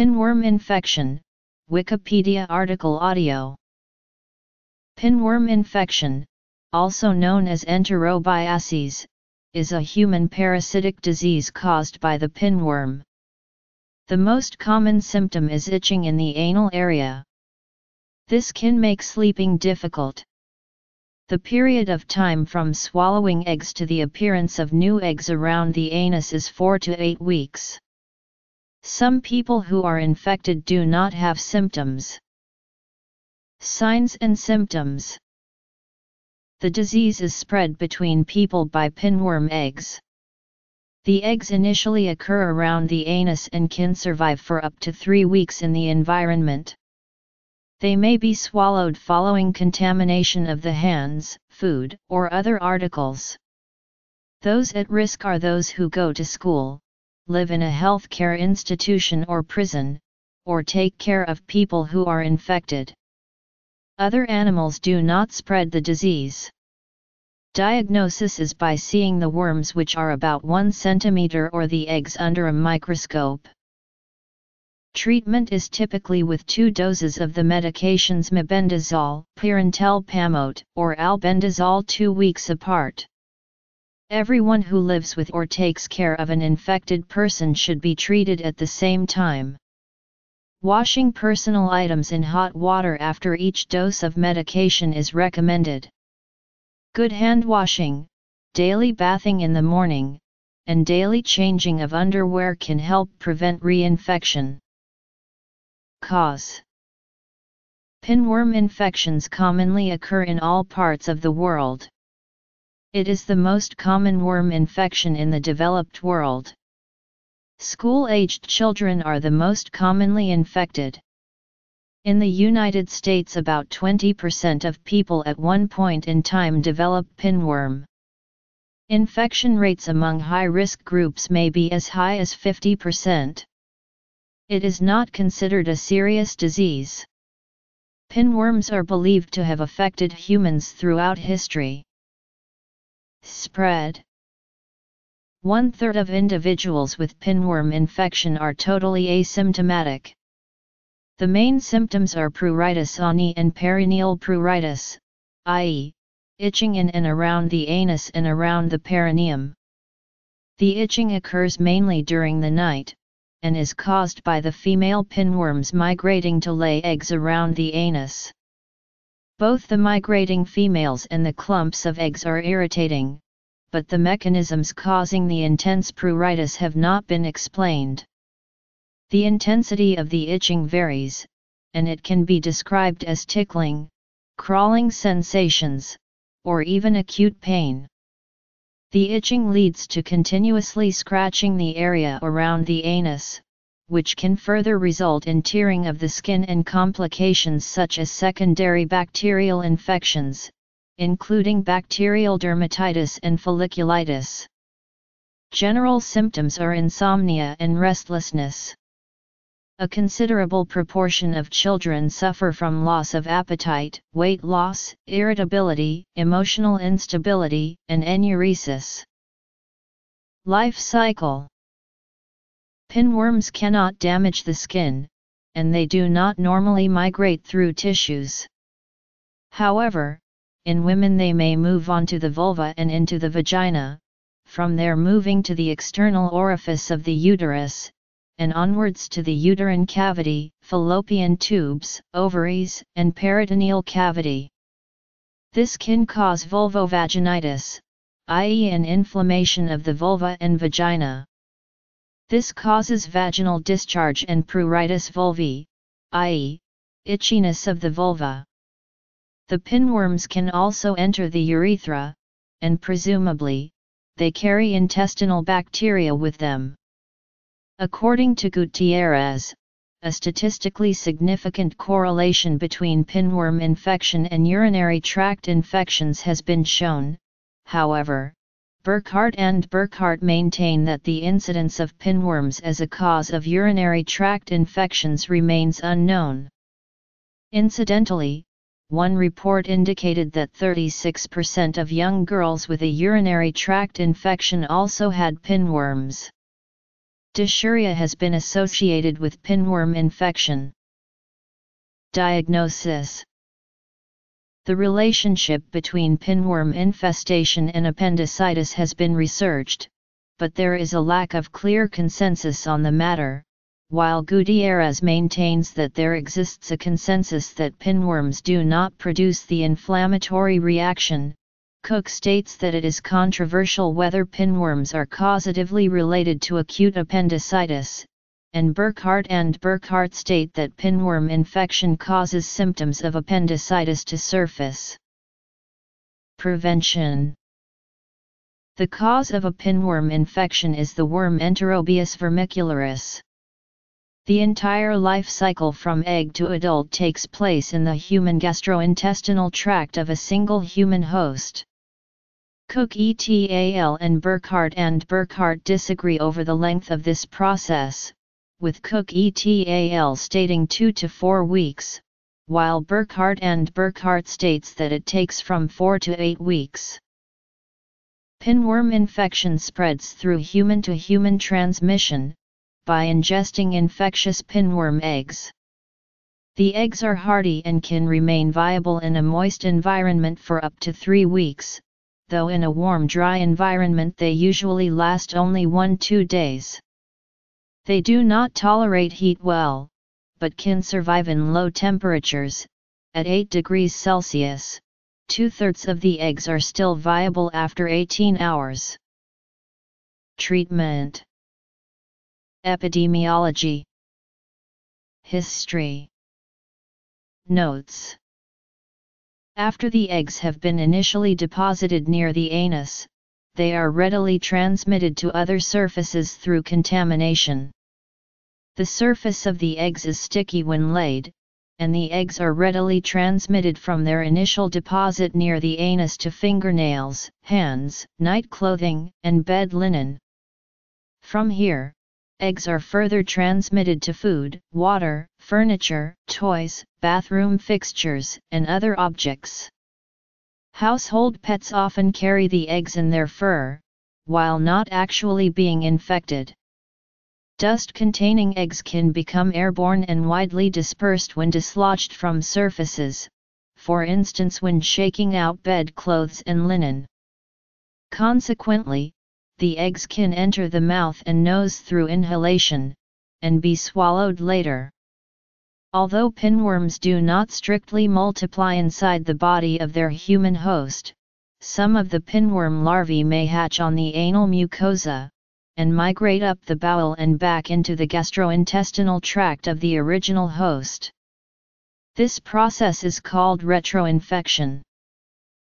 Pinworm infection, Wikipedia article audio. Pinworm infection, also known as enterobiasis, is a human parasitic disease caused by the pinworm. The most common symptom is itching in the anal area. This can make sleeping difficult. The period of time from swallowing eggs to the appearance of new eggs around the anus is 4 to 8 weeks. Some people who are infected do not have symptoms. Signs and symptoms. The disease is spread between people by pinworm eggs. The eggs initially occur around the anus and can survive for up to 3 weeks in the environment. They may be swallowed following contamination of the hands, food, or other articles. Those at risk are those who go to school, live in a healthcare institution or prison, or take care of people who are infected. Other animals do not spread the disease. Diagnosis is by seeing the worms, which are about 1 cm, or the eggs under a microscope. Treatment is typically with 2 doses of the medications Mebendazole, Pyrantel Pamoate, or Albendazole 2 weeks apart. Everyone who lives with or takes care of an infected person should be treated at the same time. Washing personal items in hot water after each dose of medication is recommended. Good hand washing, daily bathing in the morning, and daily changing of underwear can help prevent reinfection. Cause. Pinworm infections commonly occur in all parts of the world. It is the most common worm infection in the developed world. School-aged children are the most commonly infected. In the United States, about 20% of people at one point in time develop pinworm. Infection rates among high-risk groups may be as high as 50%. It is not considered a serious disease. Pinworms are believed to have affected humans throughout history. Spread. 1/3 of individuals with pinworm infection are totally asymptomatic. The main symptoms are pruritus ani and perineal pruritus, i.e., itching in and around the anus and around the perineum. The itching occurs mainly during the night, and is caused by the female pinworms migrating to lay eggs around the anus. Both the migrating females and the clumps of eggs are irritating, but the mechanisms causing the intense pruritus have not been explained. The intensity of the itching varies, and it can be described as tickling, crawling sensations, or even acute pain. The itching leads to continuously scratching the area around the anus, which can further result in tearing of the skin and complications such as secondary bacterial infections, including bacterial dermatitis and folliculitis. General symptoms are insomnia and restlessness. A considerable proportion of children suffer from loss of appetite, weight loss, irritability, emotional instability, and enuresis. Life cycle. Pinworms cannot damage the skin, and they do not normally migrate through tissues. However, in women they may move onto the vulva and into the vagina, from there moving to the external orifice of the uterus, and onwards to the uterine cavity, fallopian tubes, ovaries, and peritoneal cavity. This can cause vulvovaginitis, i.e., an inflammation of the vulva and vagina. This causes vaginal discharge and pruritus vulvae, i.e., itchiness of the vulva. The pinworms can also enter the urethra, and presumably, they carry intestinal bacteria with them. According to Gutierrez, a statistically significant correlation between pinworm infection and urinary tract infections has been shown. However, Burkhart and Burkhart maintain that the incidence of pinworms as a cause of urinary tract infections remains unknown. Incidentally, one report indicated that 36% of young girls with a urinary tract infection also had pinworms. Dysuria has been associated with pinworm infection. Diagnosis. The relationship between pinworm infestation and appendicitis has been researched, but there is a lack of clear consensus on the matter, while Gutierrez maintains that there exists a consensus that pinworms do not produce the inflammatory reaction. Cook states that it is controversial whether pinworms are causatively related to acute appendicitis, and Burkhart state that pinworm infection causes symptoms of appendicitis to surface. Prevention. The cause of a pinworm infection is the worm Enterobius vermicularis. The entire life cycle from egg to adult takes place in the human gastrointestinal tract of a single human host. Cook et al. And Burkhart disagree over the length of this process, with Cook et al. Stating 2 to 4 weeks, while Burkhart states that it takes from 4 to 8 weeks. Pinworm infection spreads through human-to-human transmission, by ingesting infectious pinworm eggs. The eggs are hardy and can remain viable in a moist environment for up to 3 weeks, though in a warm, dry environment they usually last only 1–2 days. They do not tolerate heat well, but can survive in low temperatures. At 8 degrees Celsius, 2/3 of the eggs are still viable after 18 hours. Treatment. Epidemiology. History. Notes. After the eggs have been initially deposited near the anus, they are readily transmitted to other surfaces through contamination. The surface of the eggs is sticky when laid, and the eggs are readily transmitted from their initial deposit near the anus to fingernails, hands, night clothing, and bed linen. From here, eggs are further transmitted to food, water, furniture, toys, bathroom fixtures, and other objects. Household pets often carry the eggs in their fur, while not actually being infected. Dust containing eggs can become airborne and widely dispersed when dislodged from surfaces, for instance when shaking out bed clothes and linen. Consequently, the eggs can enter the mouth and nose through inhalation, and be swallowed later. Although pinworms do not strictly multiply inside the body of their human host, some of the pinworm larvae may hatch on the anal mucosa, and migrate up the bowel and back into the gastrointestinal tract of the original host. This process is called retroinfection.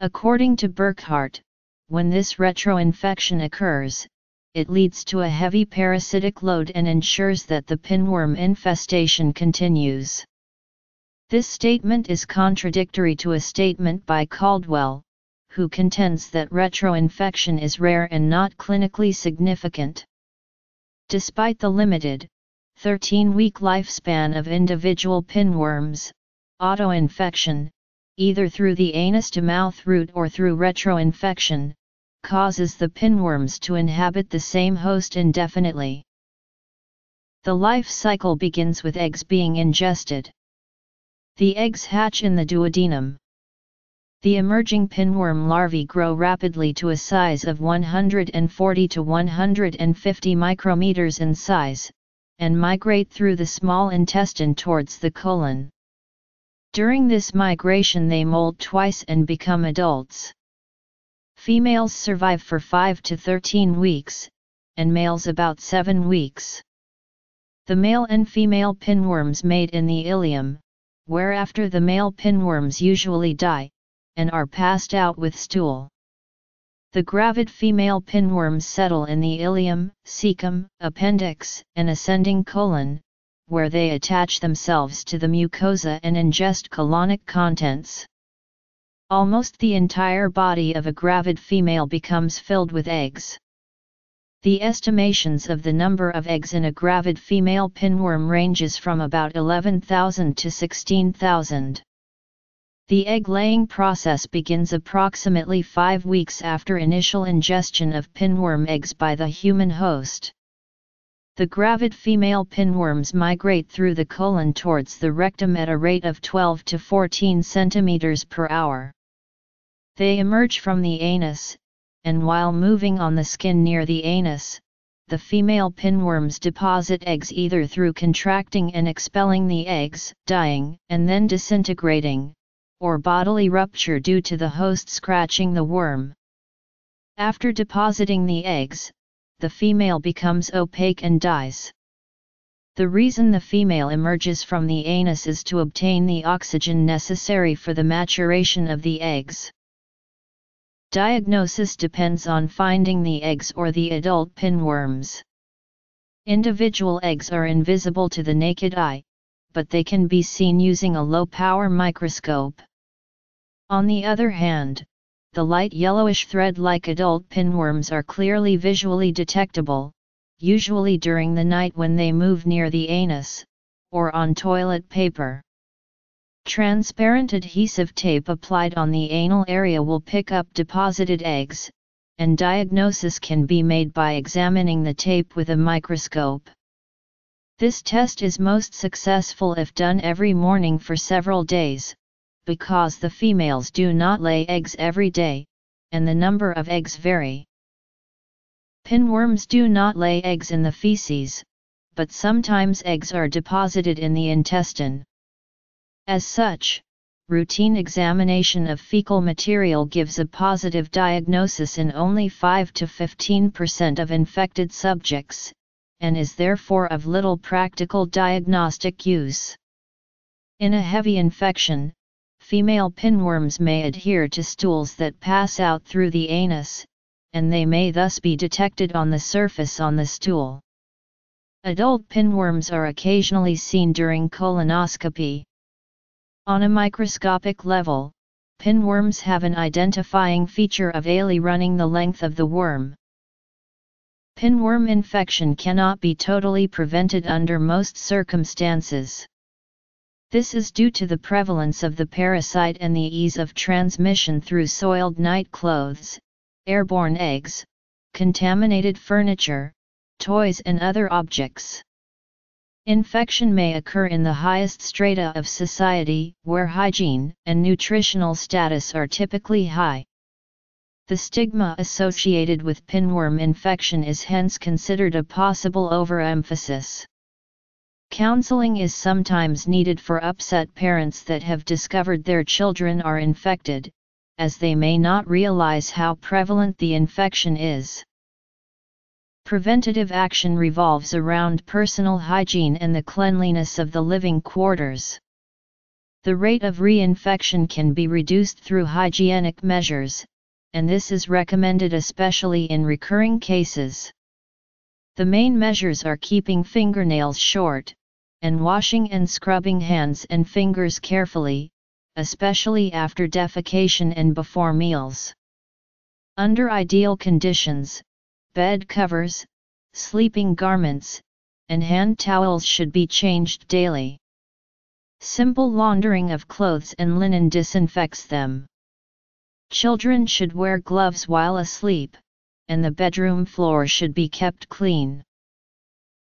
According to Burkhart, when this retroinfection occurs, it leads to a heavy parasitic load and ensures that the pinworm infestation continues. This statement is contradictory to a statement by Caldwell, who contends that retroinfection is rare and not clinically significant. Despite the limited, 13-week lifespan of individual pinworms, autoinfection, either through the anus-to-mouth route or through retroinfection, causes the pinworms to inhabit the same host indefinitely. The life cycle begins with eggs being ingested. The eggs hatch in the duodenum. The emerging pinworm larvae grow rapidly to a size of 140 to 150 micrometers in size, and migrate through the small intestine towards the colon. During this migration they molt twice and become adults. Females survive for 5 to 13 weeks, and males about 7 weeks. The male and female pinworms mate in the ileum, where after the male pinworms usually die, and are passed out with stool. The gravid female pinworms settle in the ileum, cecum, appendix, and ascending colon, where they attach themselves to the mucosa and ingest colonic contents. Almost the entire body of a gravid female becomes filled with eggs. The estimations of the number of eggs in a gravid female pinworm ranges from about 11,000 to 16,000. The egg-laying process begins approximately 5 weeks after initial ingestion of pinworm eggs by the human host. The gravid female pinworms migrate through the colon towards the rectum at a rate of 12 to 14 centimeters per hour. They emerge from the anus, and while moving on the skin near the anus, the female pinworms deposit eggs either through contracting and expelling the eggs, dying and then disintegrating, or bodily rupture due to the host scratching the worm. After depositing the eggs, the female becomes opaque and dies. The reason the female emerges from the anus is to obtain the oxygen necessary for the maturation of the eggs. Diagnosis depends on finding the eggs or the adult pinworms. Individual eggs are invisible to the naked eye, but they can be seen using a low-power microscope. On the other hand, the light yellowish thread-like adult pinworms are clearly visually detectable, usually during the night when they move near the anus, or on toilet paper. Transparent adhesive tape applied on the anal area will pick up deposited eggs, and diagnosis can be made by examining the tape with a microscope. This test is most successful if done every morning for several days, because the females do not lay eggs every day, and the number of eggs vary. Pinworms do not lay eggs in the feces, but sometimes eggs are deposited in the intestine. As such, routine examination of fecal material gives a positive diagnosis in only 5 to 15% of infected subjects, and is therefore of little practical diagnostic use. In a heavy infection, female pinworms may adhere to stools that pass out through the anus, and they may thus be detected on the surface on the stool. Adult pinworms are occasionally seen during colonoscopy. On a microscopic level, pinworms have an identifying feature of alae running the length of the worm. Pinworm infection cannot be totally prevented under most circumstances. This is due to the prevalence of the parasite and the ease of transmission through soiled nightclothes, airborne eggs, contaminated furniture, toys and other objects. Infection may occur in the highest strata of society, where hygiene and nutritional status are typically high. The stigma associated with pinworm infection is hence considered a possible overemphasis. Counseling is sometimes needed for upset parents that have discovered their children are infected, as they may not realize how prevalent the infection is. Preventative action revolves around personal hygiene and the cleanliness of the living quarters. The rate of reinfection can be reduced through hygienic measures, and this is recommended especially in recurring cases. The main measures are keeping fingernails short, and washing and scrubbing hands and fingers carefully, especially after defecation and before meals. Under ideal conditions, bed covers, sleeping garments, and hand towels should be changed daily. Simple laundering of clothes and linen disinfects them. Children should wear gloves while asleep, and the bedroom floor should be kept clean.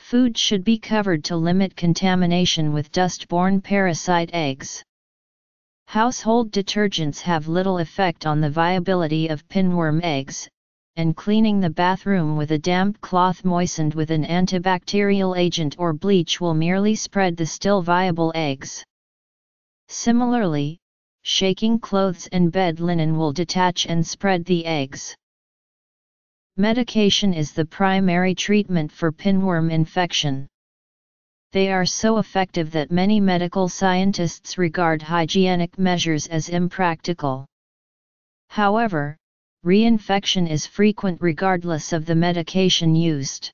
Food should be covered to limit contamination with dust-borne parasite eggs. Household detergents have little effect on the viability of pinworm eggs, and cleaning the bathroom with a damp cloth moistened with an antibacterial agent or bleach will merely spread the still viable eggs. Similarly, shaking clothes and bed linen will detach and spread the eggs. Medication is the primary treatment for pinworm infection. They are so effective that many medical scientists regard hygienic measures as impractical. However, reinfection is frequent regardless of the medication used.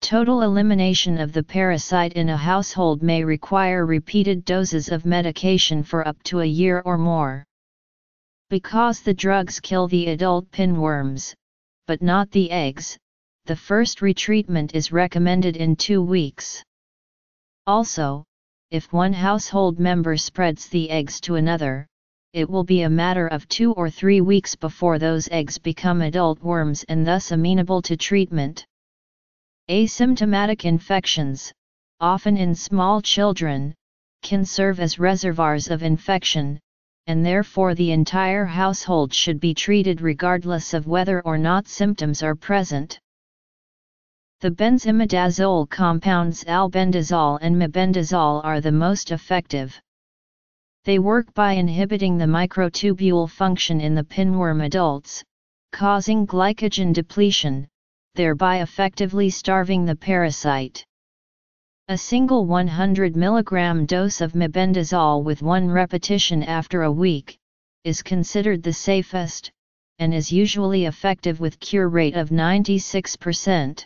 Total elimination of the parasite in a household may require repeated doses of medication for up to a year or more. Because the drugs kill the adult pinworms, but not the eggs, the first retreatment is recommended in 2 weeks. Also, if one household member spreads the eggs to another, it will be a matter of 2 or 3 weeks before those eggs become adult worms and thus amenable to treatment. Asymptomatic infections, often in small children, can serve as reservoirs of infection, and therefore the entire household should be treated regardless of whether or not symptoms are present. The benzimidazole compounds albendazole and mebendazole are the most effective. They work by inhibiting the microtubule function in the pinworm adults, causing glycogen depletion, thereby effectively starving the parasite. A single 100 mg dose of mebendazole with one repetition after a week is considered the safest, and is usually effective with cure rate of 96%.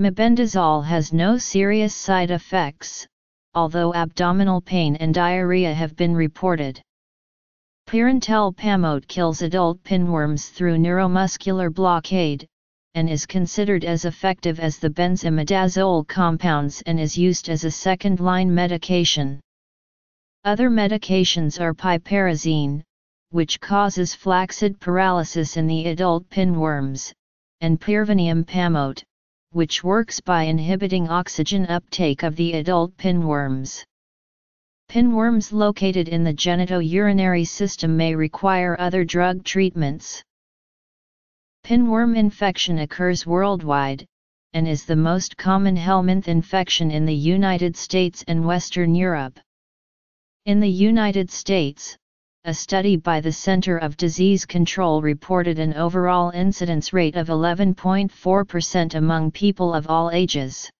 Mebendazole has no serious side effects, although abdominal pain and diarrhea have been reported. Pyrantel Pamoate kills adult pinworms through neuromuscular blockade, and is considered as effective as the benzimidazole compounds and is used as a second-line medication. Other medications are piperazine, which causes flaccid paralysis in the adult pinworms, and pyrantel pamoate, which works by inhibiting oxygen uptake of the adult pinworms. Pinworms located in the genitourinary system may require other drug treatments. Pinworm infection occurs worldwide, and is the most common helminth infection in the United States and Western Europe. In the United States, a study by the Center of Disease Control reported an overall incidence rate of 11.4% among people of all ages.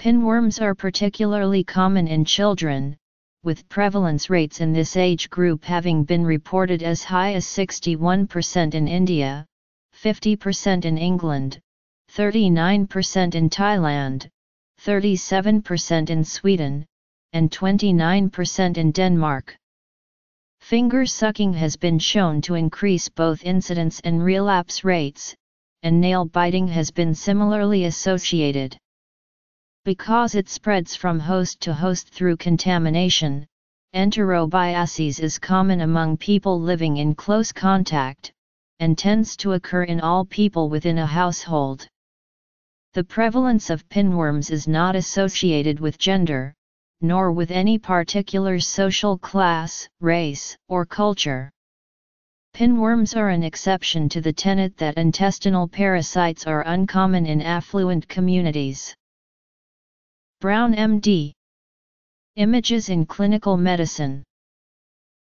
Pinworms are particularly common in children, with prevalence rates in this age group having been reported as high as 61% in India, 50% in England, 39% in Thailand, 37% in Sweden, and 29% in Denmark. Finger sucking has been shown to increase both incidence and relapse rates, and nail biting has been similarly associated. Because it spreads from host to host through contamination, enterobiasis is common among people living in close contact, and tends to occur in all people within a household. The prevalence of pinworms is not associated with gender, nor with any particular social class, race, or culture. Pinworms are an exception to the tenet that intestinal parasites are uncommon in affluent communities. Brown MD. Images in clinical medicine.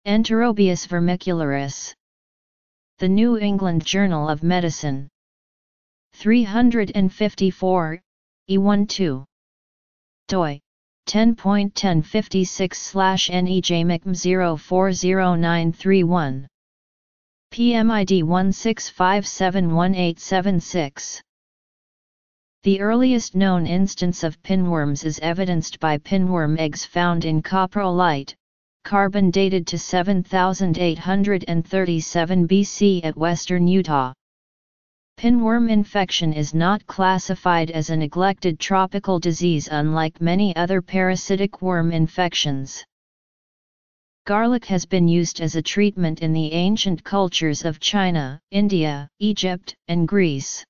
Enterobius vermicularis. The New England Journal of Medicine. 354, E12. doi 10.1056/nejmcm040931. PMID 16571876. The earliest known instance of pinworms is evidenced by pinworm eggs found in coprolite, carbon dated to 7837 BC at western Utah. Pinworm infection is not classified as a neglected tropical disease unlike many other parasitic worm infections. Garlic has been used as a treatment in the ancient cultures of China, India, Egypt, and Greece.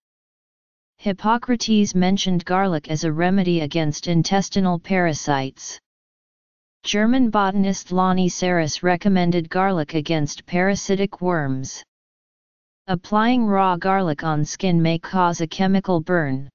Hippocrates mentioned garlic as a remedy against intestinal parasites. German botanist Lonnie Saris recommended garlic against parasitic worms. Applying raw garlic on skin may cause a chemical burn.